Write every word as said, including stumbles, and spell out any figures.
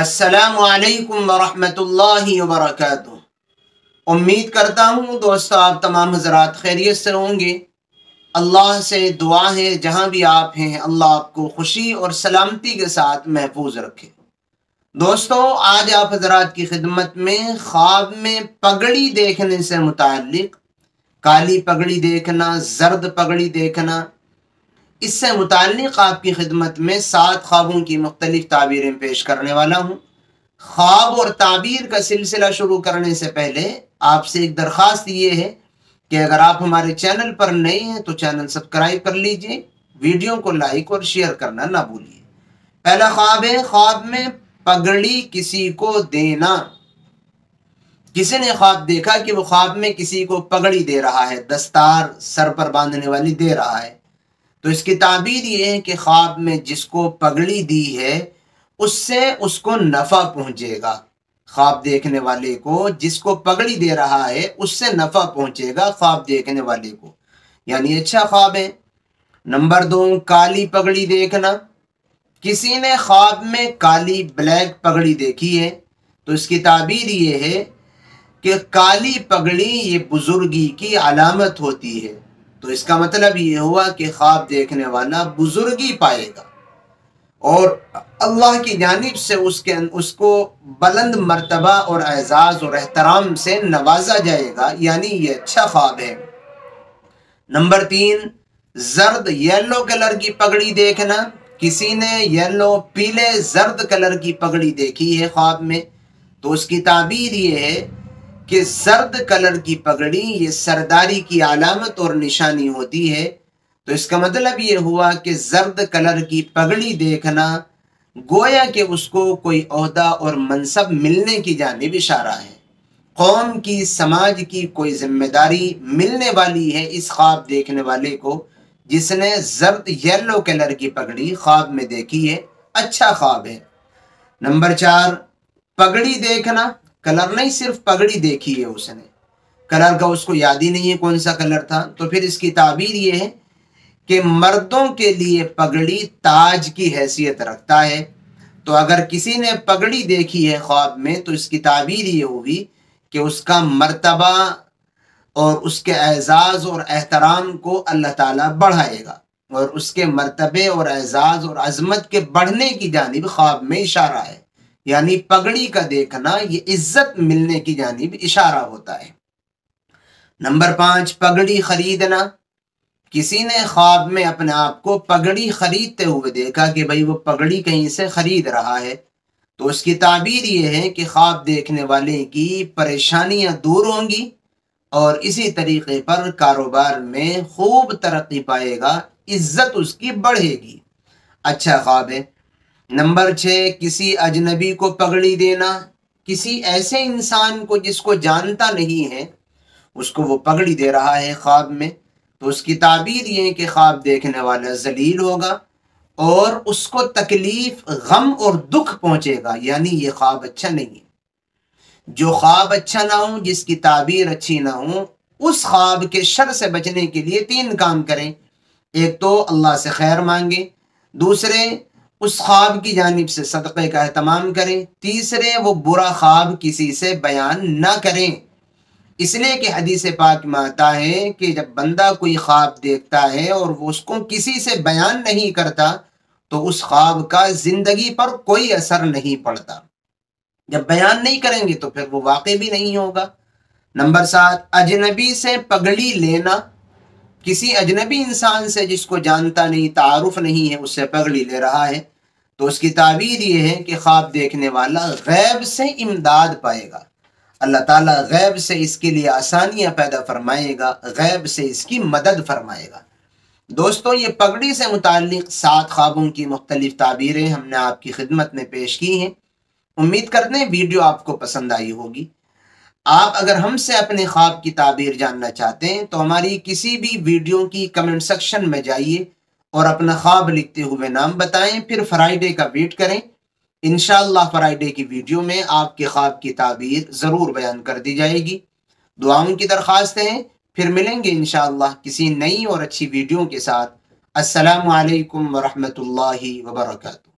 अस्सलामु अलैकुम वरहमतुल्लाहि वबरकातुह। उम्मीद करता हूँ दोस्तों आप तमाम हजरात खैरियत से होंगे। अल्लाह से दुआ है जहाँ भी आप हैं अल्लाह आपको खुशी और सलामती के साथ महफूज रखे। दोस्तों आज आप हजरात की खिदमत में ख्वाब में पगड़ी देखने से मुताल्लिक़, काली पगड़ी देखना, जर्द पगड़ी देखना, इससे मुताल्लिक़ आपकी खिदमत में सात ख्वाबों की मुख्तलिफ ताबीरें पेश करने वाला हूँ। ख्वाब और ताबीर का सिलसिला शुरू करने से पहले आपसे एक दरख्वास्त ये है कि अगर आप हमारे चैनल पर नए हैं तो चैनल सब्सक्राइब कर लीजिए, वीडियो को लाइक और शेयर करना ना भूलिए। पहला ख्वाब है, ख्वाब में पगड़ी किसी को देना। किसी ने ख्वाब देखा कि वो ख्वाब में किसी को पगड़ी दे रहा है, दस्तार सर पर बांधने वाली दे रहा है, तो इसकी ताबीर ये है कि ख्वाब में जिसको पगड़ी दी है उससे उसको नफ़ा पहुँचेगा। ख्वाब देखने वाले को, जिसको पगड़ी दे रहा है उससे नफ़ा पहुँचेगा ख्वाब देखने वाले को, यानी अच्छा ख्वाब है। नंबर दो, काली पगड़ी देखना। किसी ने ख्वाब में काली ब्लैक पगड़ी देखी है तो इसकी ताबीर ये है कि काली पगड़ी ये बुजुर्गी की अलामत होती है, तो इसका मतलब ये हुआ कि ख्वाब देखने वाला बुजुर्गी पाएगा और अल्लाह की जानिब से उसके उसको बुलंद मर्तबा और एजाज़ और एहतराम से नवाजा जाएगा, यानी ये अच्छा ख्वाब है। नंबर तीन, जर्द येलो कलर की पगड़ी देखना। किसी ने येलो पीले जर्द कलर की पगड़ी देखी है ख्वाब में तो उसकी ताबीर ये है कि जर्द कलर की पगड़ी ये सरदारी की अलामत और निशानी होती है, तो इसका मतलब ये हुआ कि जर्द कलर की पगड़ी देखना गोया कि उसको कोई ओहदा और मनसब मिलने की जानिब इशारा है, कौम की समाज की कोई जिम्मेदारी मिलने वाली है इस ख्वाब देखने वाले को जिसने जर्द येलो कलर की पगड़ी ख्वाब में देखी है। अच्छा ख्वाब है। नंबर चार, पगड़ी देखना। कलर नहीं, सिर्फ पगड़ी देखी है उसने, कलर का उसको याद ही नहीं है कौन सा कलर था, तो फिर इसकी ताबीर ये है कि मर्दों के लिए पगड़ी ताज की हैसियत रखता है, तो अगर किसी ने पगड़ी देखी है ख्वाब में तो इसकी ताबीर ये होगी कि उसका मर्तबा और उसके एजाज़ और एहतराम को अल्लाह ताला बढ़ाएगा और उसके मर्तबे और एजाज़ और अजमत के बढ़ने की जानिब ख्वाब में इशारा है, यानी पगड़ी का देखना ये इज्जत मिलने की जानिब इशारा होता है। नंबर पाँच, पगड़ी खरीदना। किसी ने ख्वाब में अपने आप को पगड़ी खरीदते हुए देखा कि भाई वो पगड़ी कहीं से खरीद रहा है, तो उसकी ताबीर ये है कि ख्वाब देखने वाले की परेशानियां दूर होंगी और इसी तरीके पर कारोबार में खूब तरक्की पाएगा, इज्जत उसकी बढ़ेगी। अच्छा ख्वाब है। नंबर छः, किसी अजनबी को पगड़ी देना। किसी ऐसे इंसान को जिसको जानता नहीं है उसको वो पगड़ी दे रहा है ख्वाब में, तो उसकी ताबीर ये है कि ख्वाब देखने वाला जलील होगा और उसको तकलीफ, गम और दुख पहुँचेगा, यानी ये ख्वाब अच्छा नहीं है। जो ख्वाब अच्छा ना हो, जिसकी ताबीर अच्छी ना हो, उस ख्वाब के शर से बचने के लिए तीन काम करें। एक तो अल्लाह से खैर मांगे, दूसरे उस ख्वाब की जानिब से सदक़े का अहतमाम करें, तीसरे वो बुरा ख्वाब किसी से बयान ना करें। इसलिए कि हदीस पाक में आता है कि जब बंदा कोई ख्वाब देखता है और वो उसको किसी से बयान नहीं करता तो उस ख्वाब का ज़िंदगी पर कोई असर नहीं पड़ता। जब बयान नहीं करेंगे तो फिर वो वाक़ई भी नहीं होगा। नंबर सात, अजनबी से पगड़ी लेना। किसी अजनबी इंसान से जिसको जानता नहीं, तारुफ नहीं है, उससे पगड़ी ले रहा है तो उसकी ताबीर ये है कि ख्वाब देखने वाला गैब से इमदाद पाएगा, अल्लाह ताला गैब से इसके लिए आसानियाँ पैदा फरमाएगा, गैब से इसकी मदद फरमाएगा। दोस्तों ये पगड़ी से मुताल्लिक़ सात ख्वाबों की मुख्तलिफ ताबीरें हमने आपकी खिदमत में पेश की हैं। उम्मीद करते हैं वीडियो आपको पसंद आई होगी। आप अगर हमसे अपने ख्वाब की ताबीर जानना चाहते हैं तो हमारी किसी भी वीडियो की कमेंट सेक्शन में जाइए और अपना ख्वाब लिखते हुए नाम बताएं, फिर फ्राइडे का वेट करें। इंशाअल्लाह फ्राइडे की वीडियो में आपके ख्वाब की ताबीर ज़रूर बयान कर दी जाएगी। दुआओं की दरख्वास्त है, फिर मिलेंगे इंशाअल्लाह किसी नई और अच्छी वीडियो के साथ। अस्सलामु अलैकुम वरहमतुल्लाहि वबरकातुह।